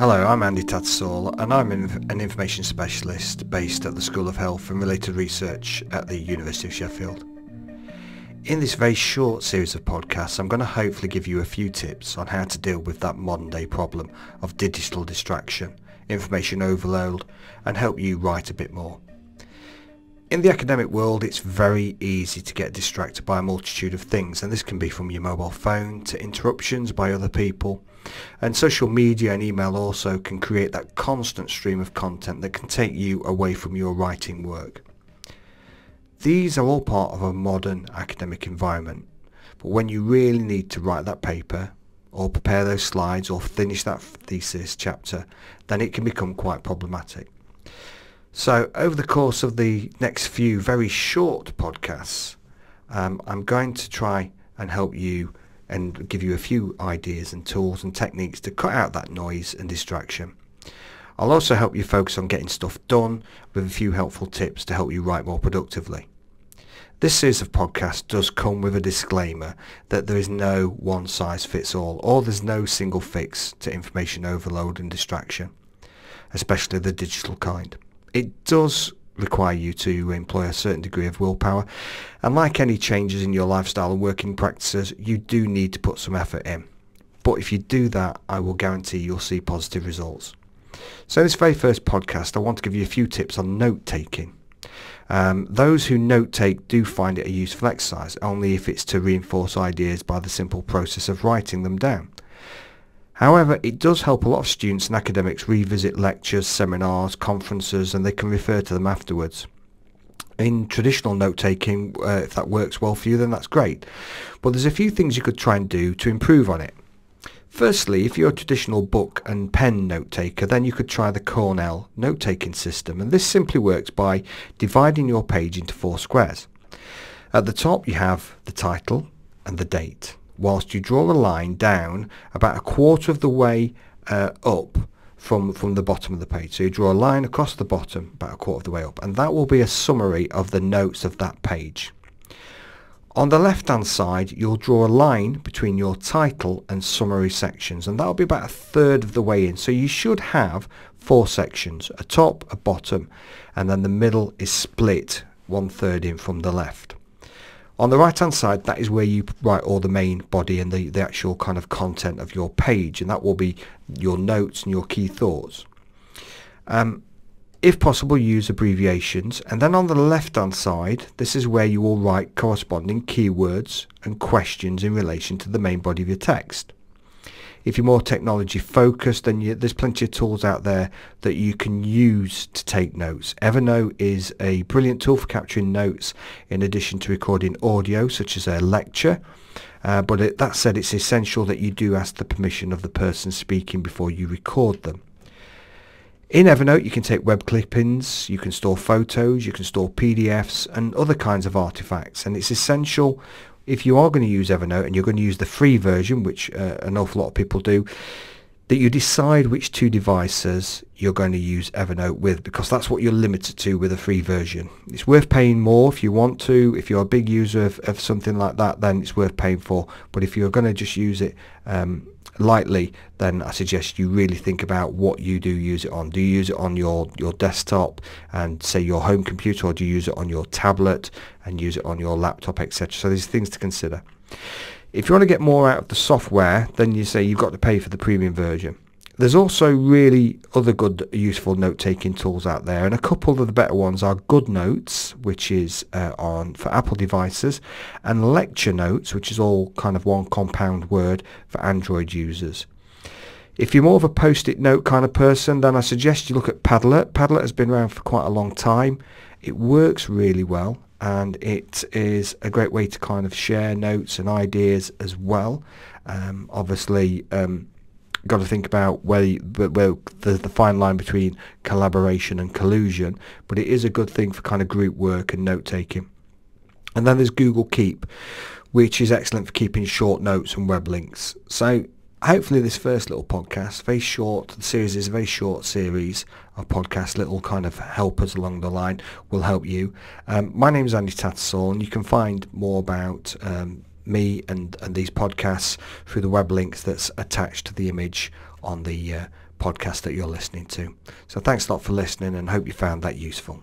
Hello, I'm Andy Tattersall and I'm an information specialist based at the School of Health and Related Research at the University of Sheffield. In this very short series of podcasts, I'm going to hopefully give you a few tips on how to deal with that modern day problem of digital distraction, information overload, and help you write a bit more. In the academic world, it's very easy to get distracted by a multitude of things, and this can be from your mobile phone to interruptions by other people. And social media and email also can create that constant stream of content that can take you away from your writing work. These are all part of a modern academic environment, but when you really need to write that paper or prepare those slides or finish that thesis chapter, then it can become quite problematic. So over the course of the next few very short podcasts, I'm going to try and help you and give you a few ideas and tools and techniques to cut out that noise and distraction. I'll also help you focus on getting stuff done with a few helpful tips to help you write more productively. This series of podcasts does come with a disclaimer that there is no one size fits all, or there's no single fix to information overload and distraction, especially the digital kind. It does require you to employ a certain degree of willpower, and like any changes in your lifestyle and working practices, you do need to put some effort in. But if you do that, I will guarantee you'll see positive results. So in this very first podcast, I want to give you a few tips on note-taking. Those who note-take do find it a useful exercise, only if it's to reinforce ideas by the simple process of writing them down. However, it does help a lot of students and academics revisit lectures, seminars, conferences, and they can refer to them afterwards. In traditional note-taking, if that works well for you, then that's great. But there's a few things you could try and do to improve on it. Firstly, if you're a traditional book and pen note-taker, then you could try the Cornell note-taking system. And this simply works by dividing your page into 4 squares. At the top, you have the title and the date, whilst you draw a line down about a quarter of the way up from the bottom of the page. So you draw a line across the bottom about a quarter of the way up, and that will be a summary of the notes of that page. On the left hand side, you'll draw a line between your title and summary sections, and that'll be about a third of the way in. So you should have 4 sections, a top, a bottom, and then the middle is split 1/3 in from the left. On the right hand side, that is where you write all the main body and the actual kind of content of your page, and that will be your notes and your key thoughts. If possible, use abbreviations. And then on the left hand side, this is where you will write corresponding keywords and questions in relation to the main body of your text. If you're more technology focused, then there's plenty of tools out there that you can use to take notes. Evernote is a brilliant tool for capturing notes in addition to recording audio, such as a lecture. But that said, it's essential that you do ask the permission of the person speaking before you record them. In Evernote, you can take web clippings, you can store photos, you can store PDFs and other kinds of artifacts, and it's essential, if you are going to use Evernote and you're going to use the free version, which an awful lot of people do, that you decide which 2 devices you're going to use Evernote with, because that's what you're limited to with a free version. It's worth paying more if you want to. If you're a big user of something like that, then it's worth paying for. But if you're going to just use it lightly, then I suggest you really think about what you do use it on. Do you use it on your desktop and say your home computer, or do you use it on your tablet and use it on your laptop, etc.? So there's things to consider. If you want to get more out of the software, then you say you've got to pay for the premium version. There's also really other good, useful note-taking tools out there, and a couple of the better ones are GoodNotes, which is on for Apple devices, and LectureNotes, which is all kind of one compound word for Android users. If you're more of a post-it note kind of person, then I suggest you look at Padlet. Padlet has been around for quite a long time. It works really well, and it is a great way to kind of share notes and ideas as well. Obviously, got to think about where the fine line between collaboration and collusion, but it is a good thing for kind of group work and note-taking. And then there's Google Keep, which is excellent for keeping short notes and web links. So hopefully this first little podcast, very short, the series is a very short series of podcasts, little kind of helpers along the line, will help you. My name is Andy Tattersall, and you can find more about me and these podcasts through the web links that's attached to the image on the podcast that you're listening to. So thanks a lot for listening, and hope you found that useful.